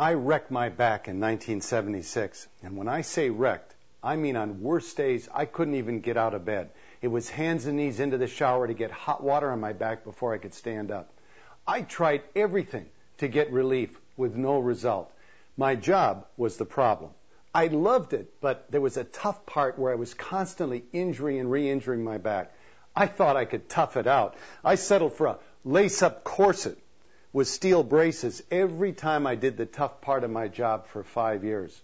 I wrecked my back in 1976, and when I say wrecked, I mean on worst days, I couldn't even get out of bed. It was hands and knees into the shower to get hot water on my back before I could stand up. I tried everything to get relief with no result. My job was the problem. I loved it, but there was a tough part where I was constantly injuring and re-injuring my back. I thought I could tough it out. I settled for a lace-up corset with steel braces every time I did the tough part of my job for 5 years.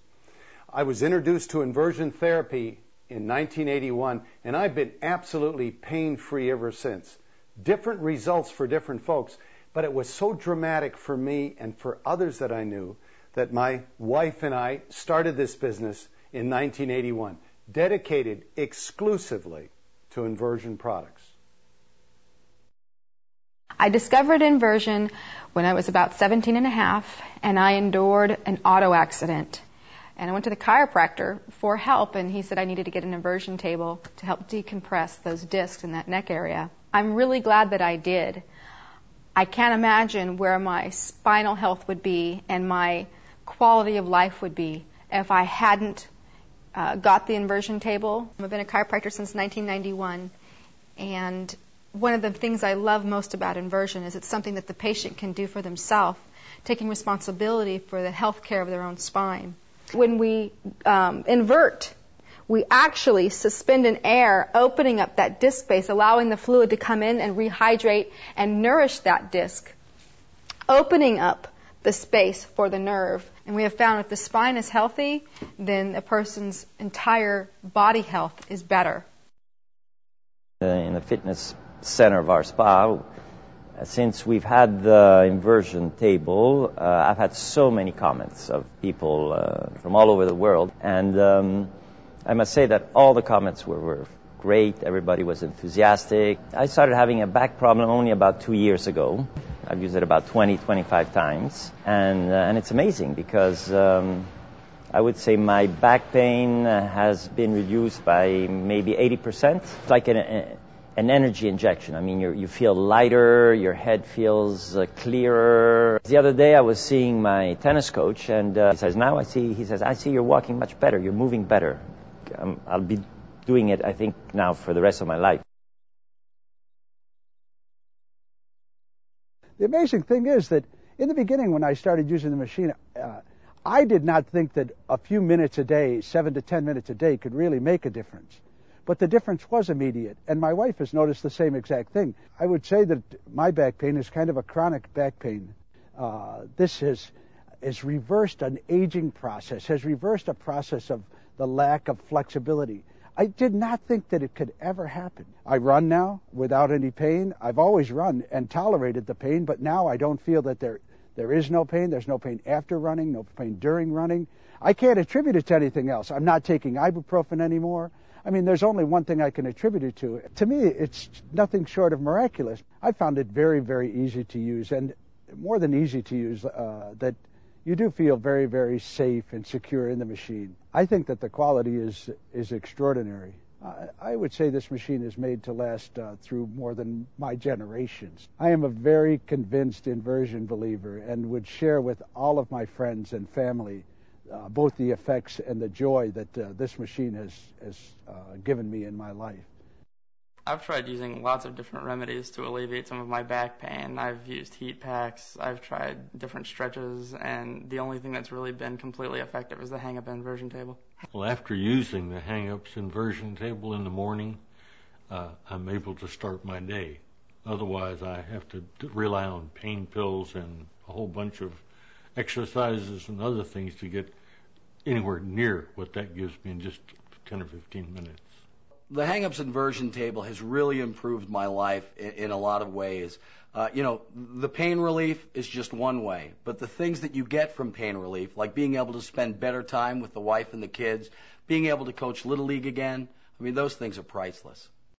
I was introduced to inversion therapy in 1981, and I've been absolutely pain-free ever since. Different results for different folks, but it was so dramatic for me and for others that I knew that my wife and I started this business in 1981, dedicated exclusively to inversion products. I discovered inversion when I was about 17 and a half, and I endured an auto accident. And I went to the chiropractor for help, and he said I needed to get an inversion table to help decompress those discs in that neck area. I'm really glad that I did. I can't imagine where my spinal health would be and my quality of life would be if I hadn't got the inversion table. I've been a chiropractor since 1991, and one of the things I love most about inversion is it's something that the patient can do for themselves, taking responsibility for the health care of their own spine. When we invert, we actually suspend an air, opening up that disc space, allowing the fluid to come in and rehydrate and nourish that disc, opening up the space for the nerve. And we have found if the spine is healthy, then a person's entire body health is better. In the fitness center of our spa, since we've had the inversion table, I've had so many comments of people from all over the world. And I must say that all the comments were great. Everybody was enthusiastic. I started having a back problem only about 2 years ago. I've used it about 20, 25 times. And it's amazing because I would say my back pain has been reduced by maybe 80%. It's like an energy injection. I mean, you feel lighter, your head feels clearer. The other day I was seeing my tennis coach, and he says, I see you're walking much better, you're moving better. I'll be doing it, I think, now for the rest of my life. The amazing thing is that in the beginning when I started using the machine, I did not think that a few minutes a day, 7 to 10 minutes a day, could really make a difference. But the difference was immediate, and my wife has noticed the same exact thing. I would say that my back pain is kind of a chronic back pain. This has reversed an aging process, has reversed a process of the lack of flexibility. I did not think that it could ever happen. I run now without any pain. I've always run and tolerated the pain, but now I don't feel that there is no pain. There's no pain after running, no pain during running. I can't attribute it to anything else. I'm not taking ibuprofen anymore. I mean, there's only one thing I can attribute it to. To me, it's nothing short of miraculous. I found it very, very easy to use, and more than easy to use, that you do feel very, very safe and secure in the machine. I think that the quality is extraordinary. I would say this machine is made to last through more than my generations. I am a very convinced inversion believer and would share with all of my friends and family both the effects and the joy that this machine has given me in my life. I've tried using lots of different remedies to alleviate some of my back pain. I've used heat packs, I've tried different stretches, and the only thing that's really been completely effective is the hang-up inversion table. Well, after using the hang-ups inversion table in the morning, I'm able to start my day. Otherwise, I have to rely on pain pills and a whole bunch of exercises and other things to get anywhere near what that gives me in just 10 or 15 minutes. The Hang-Ups Inversion Table has really improved my life in a lot of ways. You know, the pain relief is just one way, but the things that you get from pain relief, like being able to spend better time with the wife and the kids, being able to coach Little League again, I mean, those things are priceless.